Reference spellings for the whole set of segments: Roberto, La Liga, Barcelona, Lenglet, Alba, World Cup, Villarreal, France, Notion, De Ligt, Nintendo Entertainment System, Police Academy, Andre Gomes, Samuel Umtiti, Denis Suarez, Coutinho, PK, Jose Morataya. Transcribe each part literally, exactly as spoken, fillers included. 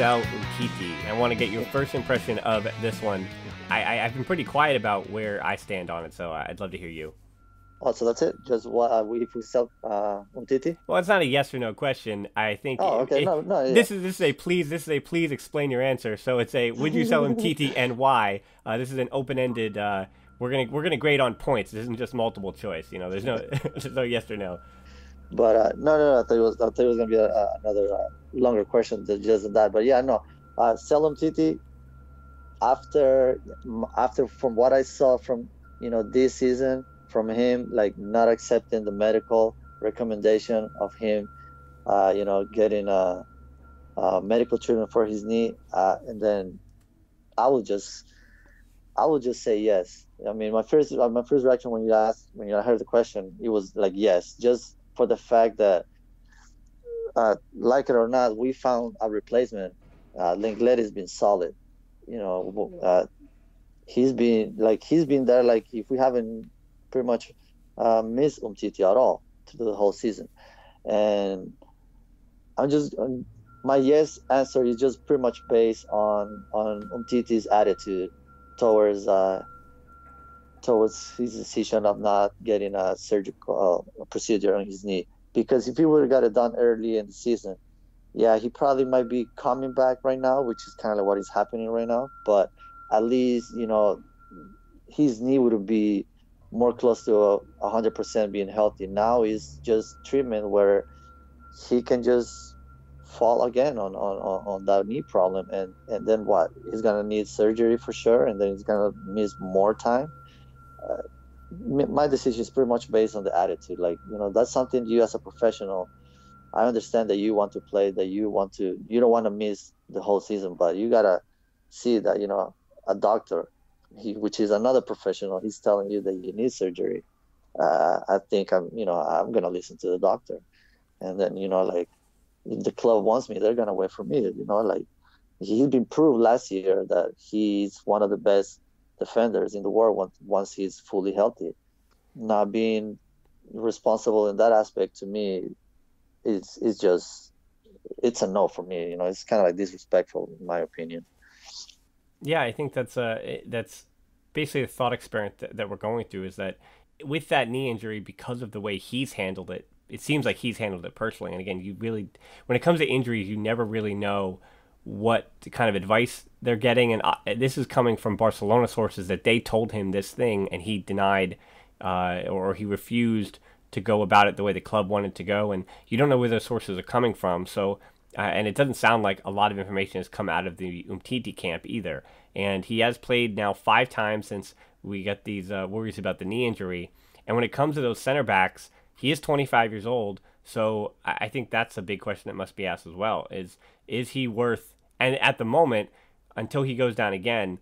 Samuel Umtiti. I want to get your first impression of this one. I, I, I've been pretty quiet about where I stand on it, so I'd love to hear you. Oh, so that's it? Just what uh, we for self uh, Umtiti? Well, it's not a yes or no question. I think. Oh, okay. It, no, no. Yeah. This is this is a please. This is a please explain your answer. So it's a would you sell Umtiti and why? Uh, this is an open-ended. Uh, we're gonna we're gonna grade on points. This isn't just multiple choice. You know, there's no there's no yes or no. But uh, no, no, no. I thought it was I thought it was gonna be a, uh, another uh, longer question than just that. But yeah, no. Uh, sell Umtiti. After after from what I saw from you know this season. From him, like not accepting the medical recommendation of him, uh, you know, getting a, a medical treatment for his knee, uh, and then I would just, I would just say yes. I mean, my first, my first reaction when you asked, when you heard the question, it was like yes, just for the fact that, uh, like it or not, we found a replacement. Uh, Lenglet has been solid, you know. Uh, he's been like he's been there. Like if we haven't. Pretty much uh, miss Umtiti at all through the whole season, and I'm just my yes answer is just pretty much based on on Umtiti's attitude towards uh, towards his decision of not getting a surgical uh, procedure on his knee. Because if he would have got it done early in the season, yeah, he probably might be coming back right now, which is kind of what is happening right now. But at least you know his knee would be more close to one hundred percent being healthy. Now is just treatment where he can just fall again on, on, on that knee problem. And, and then what? He's going to need surgery for sure, and then he's going to miss more time. Uh, my decision is pretty much based on the attitude. Like, you know, that's something you as a professional, I understand that you want to play, that you want to, you don't want to miss the whole season, but you got to see that, you know, a doctor, He, which is another professional, he's telling you that you need surgery. Uh, I think I'm, you know, I'm gonna listen to the doctor, and then you know, like, if the club wants me, they're gonna wait for me. You know, like, he's been proved last year that he's one of the best defenders in the world once once he's fully healthy. Not being responsible in that aspect to me, is is just, it's a no for me. You know, it's kind of like disrespectful in my opinion. Yeah, I think that's uh that's basically the thought experiment that, that we're going through, is that with that knee injury, because of the way he's handled it, it seems like he's handled it personally. And again, you really, when it comes to injuries, you never really know what kind of advice they're getting. And uh, this is coming from Barcelona sources that they told him this thing, and he denied uh, or he refused to go about it the way the club wanted to go. And you don't know where those sources are coming from. So. Uh, and it doesn't sound like a lot of information has come out of the Umtiti camp either. And he has played now five times since we got these uh, worries about the knee injury. And when it comes to those center backs, he is twenty-five years old. So I think that's a big question that must be asked as well. Is is he worth, and at the moment, until he goes down again,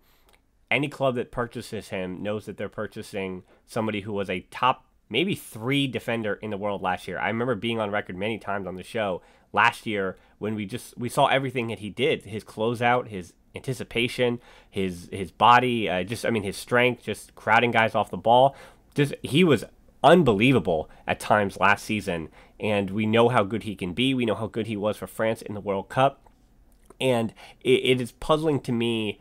any club that purchases him knows that they're purchasing somebody who was a top, maybe three defender in the world last year. I remember being on record many times on the show last year when we just we saw everything that he did, his closeout, his anticipation, his his body, uh, just I mean his strength, just crowding guys off the ball. Just he was unbelievable at times last season, and we know how good he can be. We know how good he was for France in the World Cup, and it, it is puzzling to me.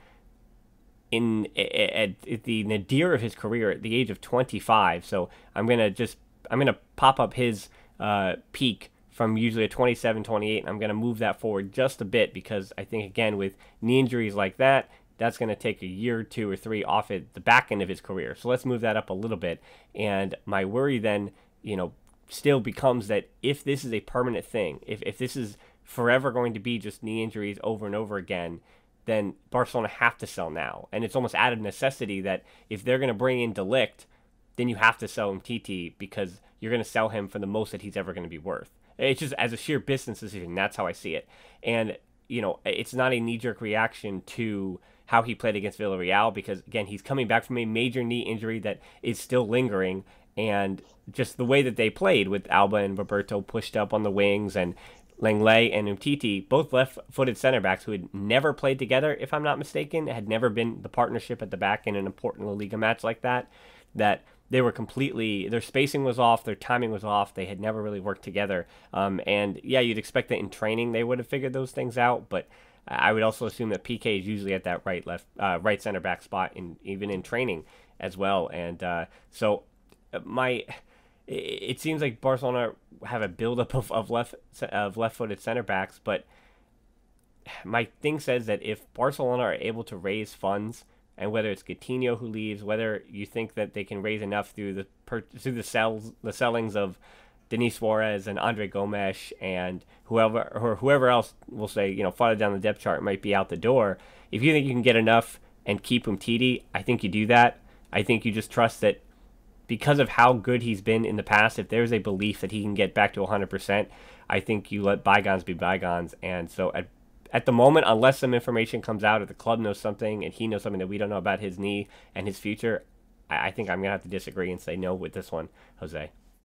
In at, at the nadir of his career, at the age of twenty-five, so I'm gonna just I'm gonna pop up his uh, peak from usually a twenty-seven, twenty-eight, and I'm gonna move that forward just a bit, because I think again with knee injuries like that, that's gonna take a year, two or three off at the back end of his career. So let's move that up a little bit. And my worry then, you know, still becomes that if this is a permanent thing, if if this is forever going to be just knee injuries over and over again, then Barcelona have to sell now. And it's almost out of necessity that if they're going to bring in De Ligt, then you have to sell Umtiti, because you're going to sell him for the most that he's ever going to be worth. It's just as a sheer business decision. That's how I see it. And, you know, it's not a knee-jerk reaction to how he played against Villarreal, because, again, he's coming back from a major knee injury that is still lingering. And just the way that they played with Alba and Roberto pushed up on the wings, and Lenglet and Umtiti, both left-footed center backs who had never played together, if I'm not mistaken, had never been the partnership at the back in an important La Liga match like that, that they were completely, their spacing was off, their timing was off, they had never really worked together. Um, and yeah, you'd expect that in training they would have figured those things out, but I would also assume that P K is usually at that right left uh, right center back spot, in even in training as well. And uh, so my it seems like Barcelona have a buildup of, of left of left-footed center backs, but my thing says that if Barcelona are able to raise funds, and whether it's Coutinho who leaves, whether you think that they can raise enough through the per, through the sells the sellings of Denis Suarez and Andre Gomes and whoever or whoever else, will say, you know, farther down the depth chart might be out the door. If you think you can get enough and keep Umtiti, I think you do that. I think you just trust that because of how good he's been in the past, if there's a belief that he can get back to one hundred percent, I think you let bygones be bygones. And so at At the moment, unless some information comes out or the club knows something and he knows something that we don't know about his knee and his future, I, I think I'm going to have to disagree and say no with this one, Jose.